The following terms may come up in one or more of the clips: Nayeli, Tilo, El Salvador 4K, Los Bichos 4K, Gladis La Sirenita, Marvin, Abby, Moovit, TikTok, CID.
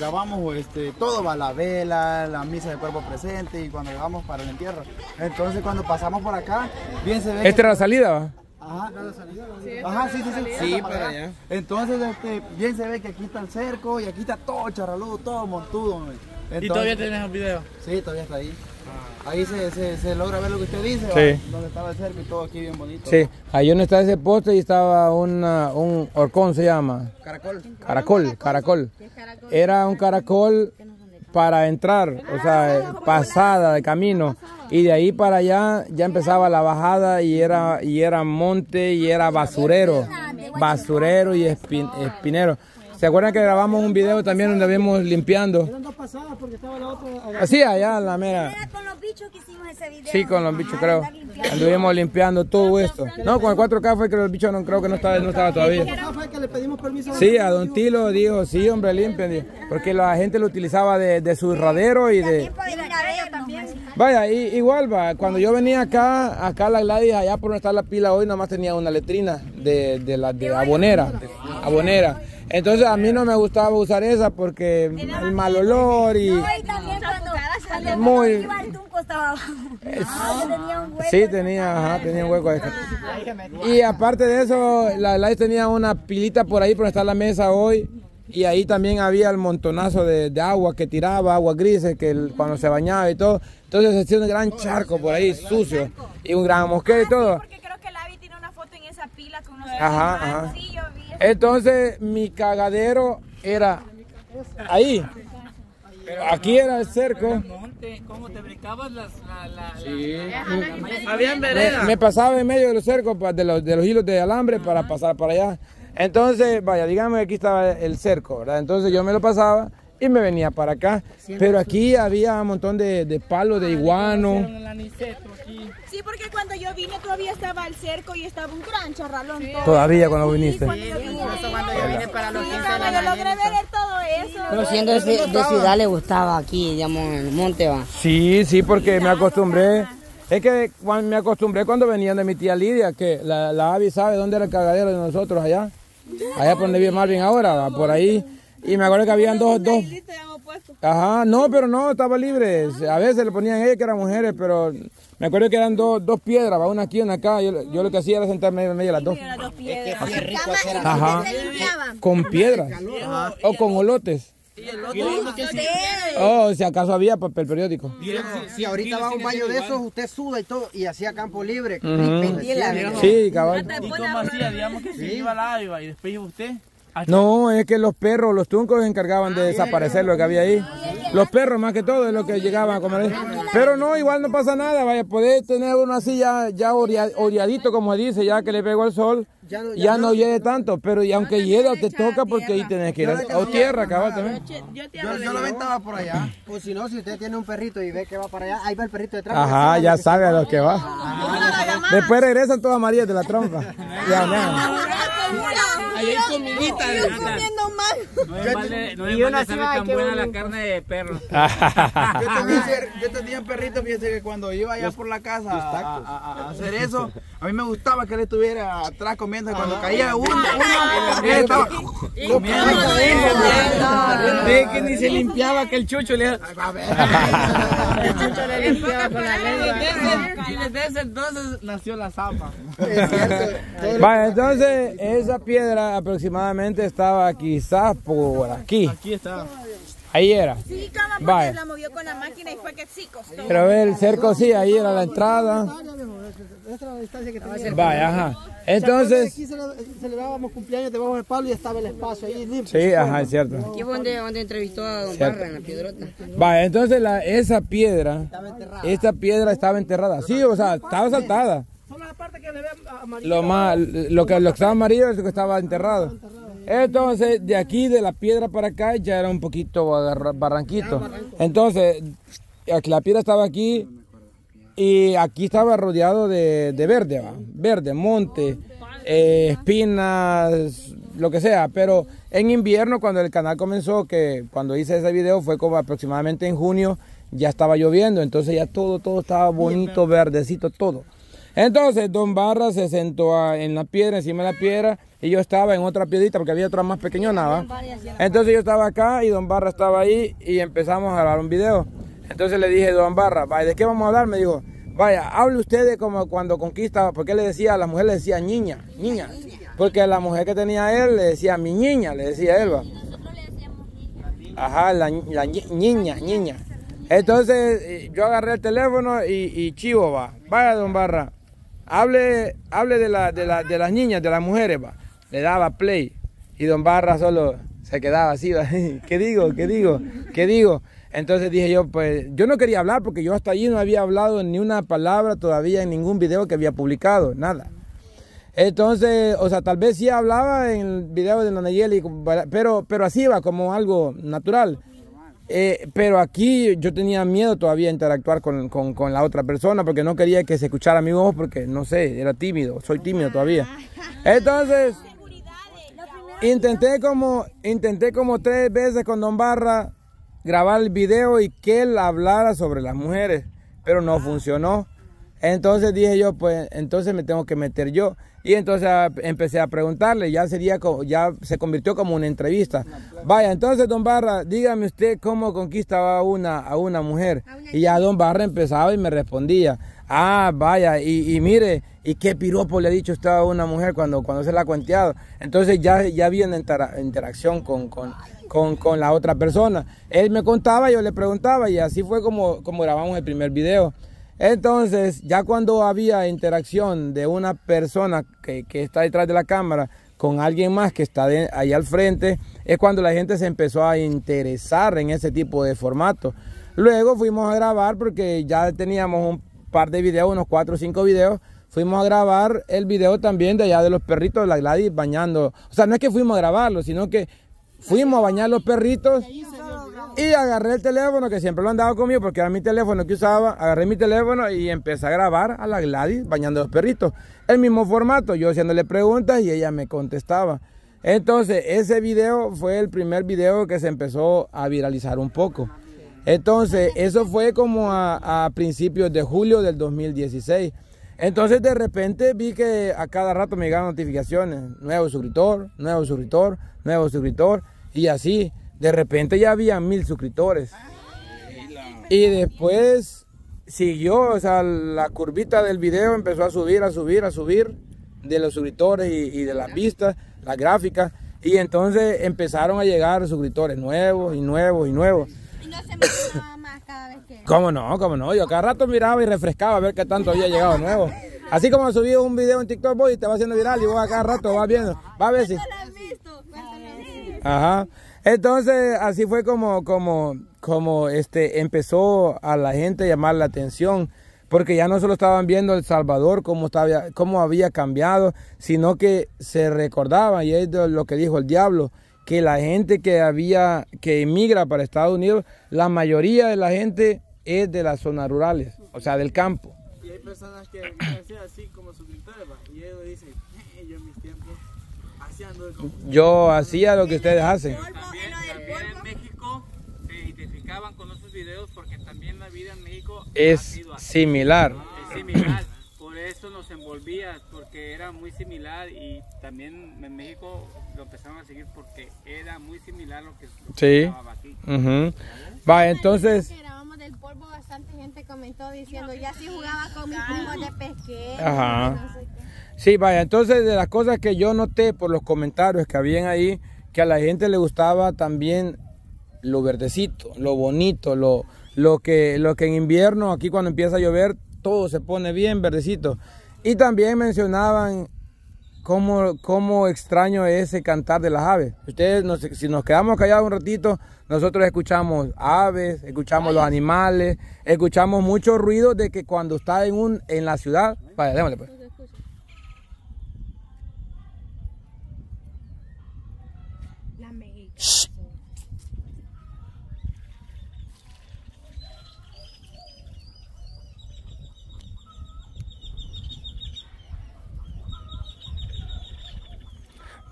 Grabamos todo, va la vela, la misa de cuerpo presente y cuando llegamos para el entierro. Entonces cuando pasamos por acá, bien se ve... ¿Esta era la salida? Ajá, era la salida. Ajá, sí, para allá. Entonces bien se ve que aquí está el cerco y aquí está todo charraludo, todo montudo. Entonces, ¿y todavía tenés el video? Sí, todavía está ahí. Ahí se logra ver lo que usted dice, sí. Donde estaba el cerco y todo aquí bien bonito. Sí, ahí donde está ese poste y estaba un horcón, se llama. Caracol. Caracol. Era un caracol para entrar, o sea, pasada de camino. Y de ahí para allá ya empezaba la bajada y era monte y era basurero. Basurero y espinero. ¿Se acuerdan que grabamos un video también donde vimos limpiando? Eran dos pasadas porque estaba la otra... Así, allá en la mera. Era con los bichos que hicimos ese video. Sí, con los bichos, creo. Anduvimos limpiando todo esto. No, con el 4K fue que los bichos no, creo que no estaba todavía. Sí, a don Tilo dijo, sí, hombre, limpien. Porque la gente lo utilizaba de su radero y de... Vaya, igual va. Cuando yo venía acá la Gladys, allá por donde está la pila hoy, nomás tenía una letrina de abonera. Abonera. Entonces a mí no me gustaba usar esa porque el mal olor y... No, y también cuando muy... iba el tunco estaba abajo. Tenía un hueco. Sí, tenía un hueco. Y aparte de eso, la Gladys tenía una pilita por ahí por donde está la mesa hoy. Y ahí también había el montonazo de agua que tiraba, agua grises, cuando se bañaba y todo. Entonces se hacía un gran charco por ahí, sucio. Y un gran mosquero y todo. Porque creo que el Abby tiene una foto en esa pila con unos... Ajá. Entonces mi cagadero era ahí. Aquí era el cerco. ¿Cómo te brincabas sí. Habían veredas. Me pasaba en medio de los cercos, de los hilos de alambre para pasar para allá. Entonces, vaya, digamos que aquí estaba el cerco, ¿verdad? Entonces yo me lo pasaba y me venía para acá. Pero aquí había un montón de palos, de iguano. Sí, porque cuando yo vine todavía estaba el cerco y estaba un gran charralón. Sí, todavía cuando viniste. Sí, cuando yo vine para los 15 de la mañana. Yo logré ver todo eso. Pero siendo de ciudad le gustaba aquí, digamos, en el monte, va. Sí, porque me acostumbré. Es que me acostumbré cuando venían de mi tía Lidia, que la Abby sabe dónde era el cagadero de nosotros allá. Allá por donde vive Marvin ahora, va, por ahí. Y me acuerdo que habían dos. Ajá, no, pero no, estaba libre. A veces le ponían ellas que eran mujeres, pero me acuerdo que eran dos piedras, va, una aquí y una acá. Yo lo que hacía era sentarme en medio de las dos. Ajá, con piedras o con olotes. Oh, si acaso había papel periódico. Si ahorita va a un baño de esos, usted suda y todo, y hacía campo libre. Sí, cabrón. ¿Y cómo hacía, digamos, que se iba la Áviva y después iba usted? No, es que los perros, los tuncos se encargaban de desaparecer lo que había ahí. Los perros más que todo es lo que llegaban a comer. Pero no, igual no pasa nada, vaya, podés tener uno así ya oreadito, como dice, ya que le pegó el sol, ya no hiede tanto, pero y aunque hieda te toca porque ahí tenés que ir. O tierra, cabal, también. Yo lo aventaba por allá. O si no, si usted tiene un perrito y ve que va para allá, ahí va el perrito detrás. Ajá, ya sabe a los que va. Después regresan todas amarillas de la trompa. Ya, nada. Ahí hay comidita. No, yo comiendo mal. No es tan buena la carne de perro. Yo tenía perrito, fíjense que cuando iba allá por la casa a hacer eso, a mí me gustaba que él estuviera atrás comiendo. Cuando caía uno, él estaba comiendo. Que ni se limpiaba, que el chucho le... El chucho le limpiaba con la lengua. Y desde ese entonces nació la zapa. Vaya, entonces esa piedra aproximadamente estaba quizás por aquí. Aquí estaba. Ahí era. Sí, vaya. La movió con la máquina y fue que sí costó. Pero el cerco sí, ahí era la entrada. Vaya, ajá. Entonces. Aquí celebrábamos cumpleaños debajo del palo y estaba el espacio ahí limpio. Sí, ajá, es cierto. Aquí fue donde entrevistó a don Barra en la piedrota. Vaya, entonces esta piedra estaba enterrada. Sí, o sea, estaba saltada. Lo que estaba amarillo es lo que estaba enterrado. Entonces, de aquí, de la piedra para acá, ya era un poquito barranquito. Entonces, la piedra estaba aquí y aquí estaba rodeado de verde, ¿va? Verde, monte, espinas, lo que sea. Pero en invierno, cuando el canal comenzó, que cuando hice ese video fue como aproximadamente en junio, ya estaba lloviendo. Entonces ya todo estaba bonito, verdecito, todo. Entonces Don Barra se sentó en la piedra, encima de la piedra, y yo estaba en otra piedrita porque había otra más pequeñona, ¿va? Entonces yo estaba acá y Don Barra estaba ahí y empezamos a grabar un video. Entonces le dije, Don Barra, ¿de qué vamos a hablar? Me dijo, vaya, hable usted de como cuando conquista, porque le decía, a la mujer le decía niña, niña, porque a la mujer que tenía él le decía mi niña, le decía él, ¿va? Nosotros le decíamos niña. Ajá, la niña, niña. Entonces yo agarré el teléfono y chivo, va, vaya Don Barra, hable de las niñas, de las mujeres, va. Le daba play y Don Barra solo se quedaba así, ¿va? ¿Qué digo? ¿Qué digo? ¿Qué digo? Entonces dije yo, pues yo no quería hablar porque yo hasta allí no había hablado ni una palabra todavía en ningún video que había publicado, nada. Entonces, o sea, tal vez sí hablaba en el video de Nayeli, pero así va, como algo natural. Pero aquí yo tenía miedo todavía a interactuar con la otra persona porque no quería que se escuchara mi voz porque, no sé, era tímido, soy tímido todavía. Entonces, intenté como 3 veces con Don Barra grabar el video y que él hablara sobre las mujeres, pero no funcionó. Entonces dije yo, pues entonces me tengo que meter yo. Y entonces empecé a preguntarle, ya se convirtió como una entrevista. Vaya, entonces Don Barra, dígame usted cómo conquistaba a una mujer. Y ya Don Barra empezaba y me respondía. Ah, vaya, y mire, ¿y qué piropo le ha dicho usted a una mujer cuando se la ha cuenteado? Entonces ya había una interacción con la otra persona. Él me contaba, yo le preguntaba y así fue como grabamos el primer video. Entonces, ya cuando había interacción de una persona que está detrás de la cámara con alguien más que está ahí al frente, es cuando la gente se empezó a interesar en ese tipo de formato. Luego fuimos a grabar, porque ya teníamos un par de videos, unos 4 o 5 videos, fuimos a grabar el video también de allá de los perritos de la Gladys bañando. O sea, no es que fuimos a grabarlo, sino que fuimos a bañar los perritos. Y agarré el teléfono, que siempre lo andaba conmigo porque era mi teléfono que usaba. Agarré mi teléfono y empecé a grabar a la Gladys bañando a los perritos. El mismo formato, yo haciéndole preguntas y ella me contestaba. Entonces, ese video fue el primer video que se empezó a viralizar un poco. Entonces, eso fue como a principios de julio del 2016. Entonces, de repente vi que a cada rato me llegaban notificaciones. Nuevo suscriptor, nuevo suscriptor, nuevo suscriptor y así. De repente ya había 1000 suscriptores. Y después siguió, o sea, la curvita del video empezó a subir, a subir, a subir de los suscriptores y de las vistas, las gráficas. Y entonces empezaron a llegar suscriptores nuevos y nuevos y nuevos. Y no se mencionaba más cada vez que... ¿Cómo no? ¿Cómo no? Yo cada rato miraba y refrescaba a ver qué tanto había llegado nuevo. Así como subí un video en TikTok, voy y te va haciendo viral y vos cada rato vas viendo. Va a ver si... Ajá. Entonces, así fue como empezó a la gente a llamar la atención, porque ya no solo estaban viendo El Salvador, cómo había cambiado, sino que se recordaba, y es lo que dijo el diablo, que la gente que emigra para Estados Unidos, la mayoría de la gente es de las zonas rurales, o sea, del campo. Y hay personas que hacen así como suscriptores, y ellos dicen, yo en mis tiempos... Yo hacía lo que ustedes hacen. También en México se identificaban con esos videos porque también la vida en México es similar. Es similar, por eso nos envolvía, porque era muy similar y también en México lo empezaron a seguir porque era muy similar lo que estaba aquí. Va, entonces... del polvo, bastante gente comentó diciendo ya sí jugaba con mis primos de pesquero. Ajá. Sí, vaya, entonces de las cosas que yo noté por los comentarios que habían ahí, que a la gente le gustaba también lo verdecito, lo bonito, lo que en invierno, aquí cuando empieza a llover, todo se pone bien verdecito. Y también mencionaban cómo extraño es ese cantar de las aves. Ustedes, si nos quedamos callados un ratito, nosotros escuchamos aves, escuchamos los animales, escuchamos mucho ruido de que cuando está en la ciudad... Vaya, démosle pues.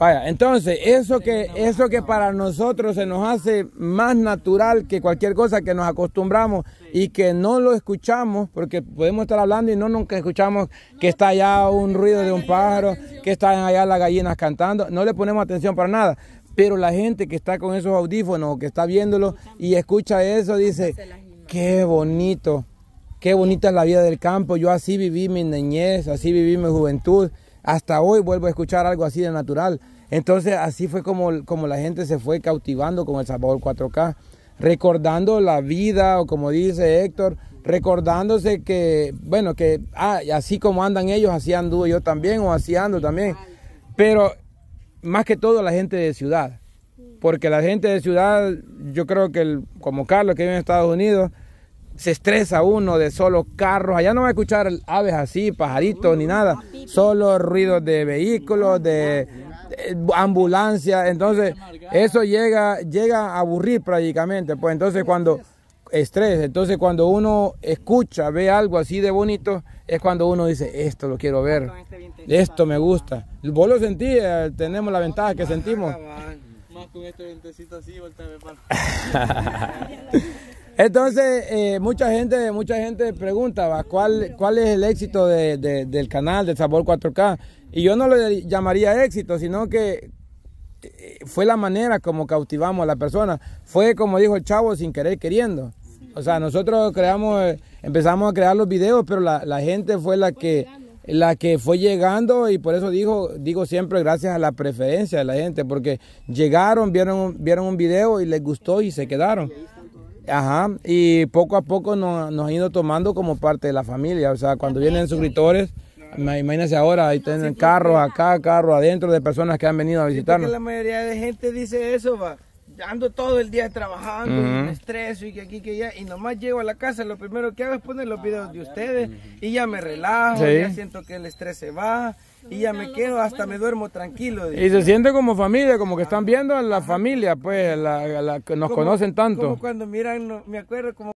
Vaya, entonces, eso que para nosotros se nos hace más natural que cualquier cosa que nos acostumbramos y que no lo escuchamos, porque podemos estar hablando y no nunca escuchamos que está allá un ruido de un pájaro, que están allá las gallinas cantando, no le ponemos atención para nada. Pero la gente que está con esos audífonos, que está viéndolo y escucha eso, dice, qué bonito, qué bonita es la vida del campo, yo así viví mi niñez, así viví mi juventud. Hasta hoy vuelvo a escuchar algo así de natural. Entonces así fue como la gente se fue cautivando con El Salvador 4K, recordando la vida, o como dice Héctor, recordándose que, bueno, que así como andan ellos, así anduve yo también, o así ando también. Pero más que todo la gente de ciudad, porque la gente de ciudad, yo creo que como Carlos que vive en Estados Unidos, se estresa uno de solo carros, allá no va a escuchar aves así, pajaritos ni nada, solo ruidos de vehículos, de ambulancia, entonces eso llega a aburrir prácticamente, pues entonces cuando uno escucha, ve algo así de bonito, es cuando uno dice, esto lo quiero ver, esto me gusta. Vos lo sentí, tenemos la ventaja que sentimos. Más con este vientecito así, volteame para. Entonces, mucha gente pregunta, ¿va? ¿Cuál es el éxito del canal del Sabor 4K? Y yo no lo llamaría éxito, sino que fue la manera como cautivamos a la persona. Fue como dijo el chavo, sin querer queriendo. O sea, nosotros empezamos a crear los videos, pero la gente fue la que fue llegando, y por eso digo siempre gracias a la preferencia de la gente, porque llegaron, vieron un video y les gustó y se quedaron. Ajá, y poco a poco nos han ido tomando como parte de la familia. O sea, cuando vienen suscriptores, imagínense ahora, ahí tienen carros acá, carros adentro de personas que han venido a visitarnos. Sí, la mayoría de gente dice eso, va. Ando todo el día trabajando, me estreso y que aquí, que allá, y nomás llego a la casa, lo primero que hago es poner los videos de ustedes y ya me relajo, ya siento que el estrés se va. Y ya me quedo, hasta me duermo tranquilo. Y se siente como familia, como que están viendo a la familia, pues, nos conocen tanto. Como cuando miran, me acuerdo como...